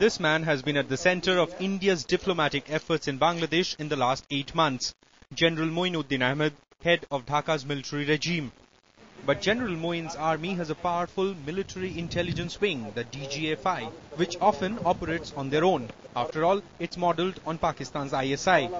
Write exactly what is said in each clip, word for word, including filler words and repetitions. This man has been at the center of India's diplomatic efforts in Bangladesh in the last eight months. General Moeen Uddin Ahmed, head of Dhaka's military regime. But General Moeen's army has a powerful military intelligence wing, the D G F I, which often operates on their own. After all, it's modelled on Pakistan's I S I.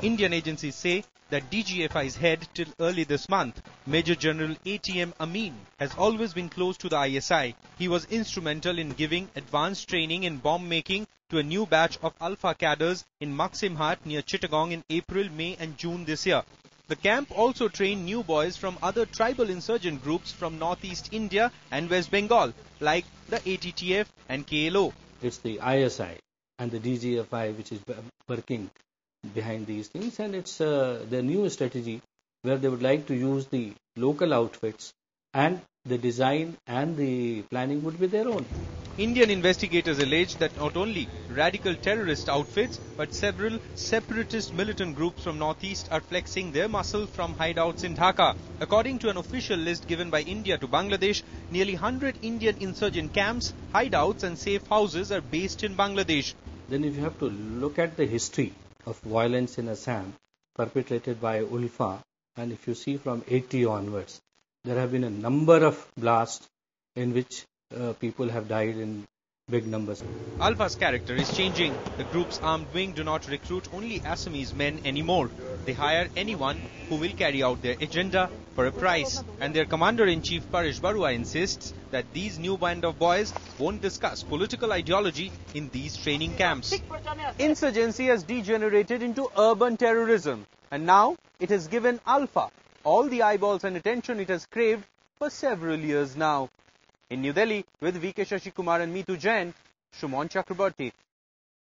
Indian agencies say that D G F I's head till early this month, Major General A T M Amin, has always been close to the I S I. He was instrumental in giving advanced training in bomb making to a new batch of ULFA cadres in Maximhat near Chittagong in April, May and June this year. The camp also trained new boys from other tribal insurgent groups from northeast India and West Bengal, like the A T T F and K L O. It's the I S I and the D G F I which is working behind these things, and it's uh, their new strategy where they would like to use the local outfits, and the design and the planning would be their own. Indian investigators allege that not only radical terrorist outfits but several separatist militant groups from northeast are flexing their muscle from hideouts in Dhaka. According to an official list given by India to Bangladesh, nearly one hundred Indian insurgent camps, hideouts and safe houses are based in Bangladesh. Then if you have to look at the history of violence in Assam perpetrated by ULFA, and if you see from eighty onwards, there have been a number of blasts in which Uh, people have died in big numbers. ULFA's character is changing. The group's armed wing do not recruit only Assamese men anymore. They hire anyone who will carry out their agenda for a price. And their commander-in-chief Paresh Barua insists that these new band of boys won't discuss political ideology in these training camps. Insurgency has degenerated into urban terrorism, and now it has given ULFA all the eyeballs and attention it has craved for several years now. In New Delhi, with V K Shashi Kumar and Meetu Jain, Shumon Chakrabarti.